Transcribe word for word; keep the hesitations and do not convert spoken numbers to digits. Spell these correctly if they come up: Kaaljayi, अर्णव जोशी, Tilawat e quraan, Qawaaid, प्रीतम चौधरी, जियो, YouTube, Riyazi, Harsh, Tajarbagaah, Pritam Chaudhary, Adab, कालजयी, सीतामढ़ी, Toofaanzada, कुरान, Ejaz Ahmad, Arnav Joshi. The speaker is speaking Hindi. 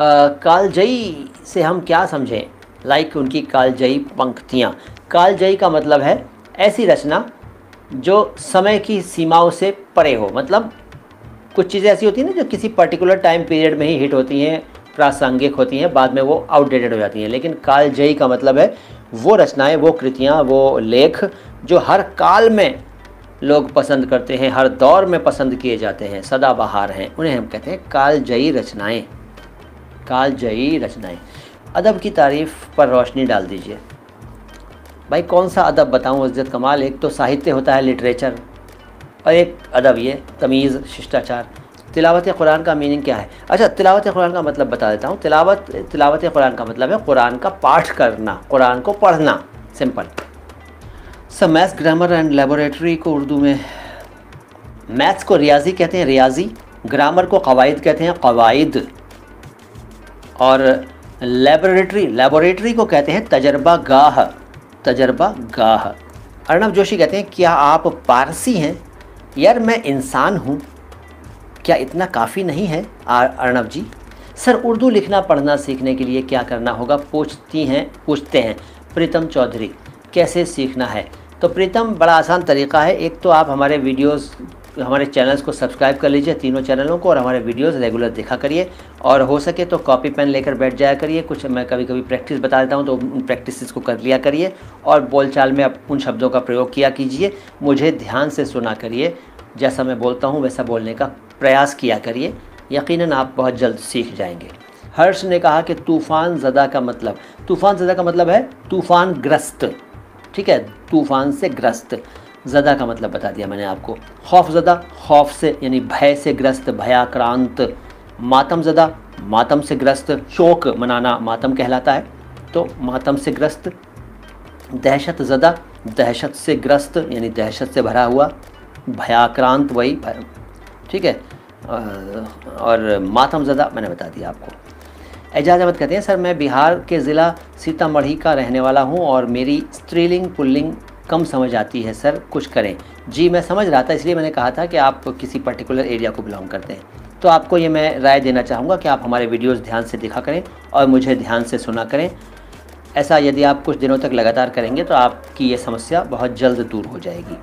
कालजई से हम क्या समझें, लाइक उनकी कालजई पंक्तियाँ। कालजई का मतलब है ऐसी रचना जो समय की सीमाओं से परे हो। मतलब कुछ चीज़ें ऐसी होती हैं ना जो किसी पर्टिकुलर टाइम पीरियड में ही हिट होती हैं, प्रासंगिक होती हैं, बाद में वो आउटडेटेड हो जाती हैं। लेकिन कालजयी का मतलब है वो रचनाएं, वो कृतियाँ, वो लेख जो हर काल में लोग पसंद करते हैं, हर दौर में पसंद किए जाते हैं, सदाबहार हैं, उन्हें हम कहते हैं कालजयी रचनाएँ। कालजयी रचनाएँ। अदब की तारीफ़ पर रोशनी डाल दीजिए। भाई कौन सा अदब बताऊँ इज़्ज़त कमाल, एक तो साहित्य होता है लिटरेचर और एक अदब, ये तमीज़, शिष्टाचार। तिलावत कुरान का मीनिंग क्या है? अच्छा, तिलावत कुरान का मतलब बता देता हूँ। तिलावत तिलावत कुरान का मतलब है कुरान का पाठ करना, कुरान को पढ़ना, simple. Sir maths, grammar and laboratory को उर्दू में, मैथ्स को रियाजी कहते हैं, रियाजी। ग्रामर को कवायद कहते हैं, कवायद। और लेबोरेटरी लेबोरेटरी को कहते हैं तजर्बागाह, तजर्बागाह। अर्णव जोशी कहते हैं क्या आप पारसी हैं? यार मैं इंसान हूँ, क्या इतना काफ़ी नहीं है अर्णव जी? सर उर्दू लिखना पढ़ना सीखने के लिए क्या करना होगा, पूछती हैं पूछते हैं प्रीतम चौधरी। कैसे सीखना है? तो प्रीतम, बड़ा आसान तरीका है। एक तो आप हमारे वीडियोस, हमारे चैनल्स को सब्सक्राइब कर लीजिए, तीनों चैनलों को, और हमारे वीडियोस रेगुलर देखा करिए। और हो सके तो कॉपी पेन लेकर बैठ जाया करिए। कुछ मैं कभी कभी प्रैक्टिस बता देता हूँ तो उन प्रैक्टिसेस को कर लिया करिए, और बोलचाल में आप उन शब्दों का प्रयोग किया कीजिए। मुझे ध्यान से सुना करिए, जैसा मैं बोलता हूँ वैसा बोलने का प्रयास किया करिए। यकीनन आप बहुत जल्द सीख जाएंगे। हर्ष ने कहा कि तूफ़ान ज़दा का मतलब, तूफ़ान ज़दा का मतलब है तूफ़ान ग्रस्त, ठीक है, तूफ़ान से ग्रस्त। ज़दा का मतलब बता दिया मैंने आपको। खौफ ज़दा, खौफ से यानी भय से ग्रस्त, भयाक्रांत। मातम ज़दा, मातम से ग्रस्त, शोक मनाना मातम कहलाता है, तो मातम से ग्रस्त। दहशत ज़दा, दहशत से ग्रस्त यानी दहशत से भरा हुआ, भयाक्रांत, वही, ठीक है। और मातम ज़दा मैंने बता दिया आपको। एजाज अहमद कहते हैं सर मैं बिहार के ज़िला सीतामढ़ी का रहने वाला हूँ और मेरी स्त्रीलिंग पुल्लिंग कम समझ आती है, सर कुछ करें। जी मैं समझ रहा था, इसलिए मैंने कहा था कि आप किसी पर्टिकुलर एरिया को बिलोंग करते हैं। तो आपको ये मैं राय देना चाहूँगा कि आप हमारे वीडियोस ध्यान से देखा करें और मुझे ध्यान से सुना करें। ऐसा यदि आप कुछ दिनों तक लगातार करेंगे तो आपकी ये समस्या बहुत जल्द दूर हो जाएगी।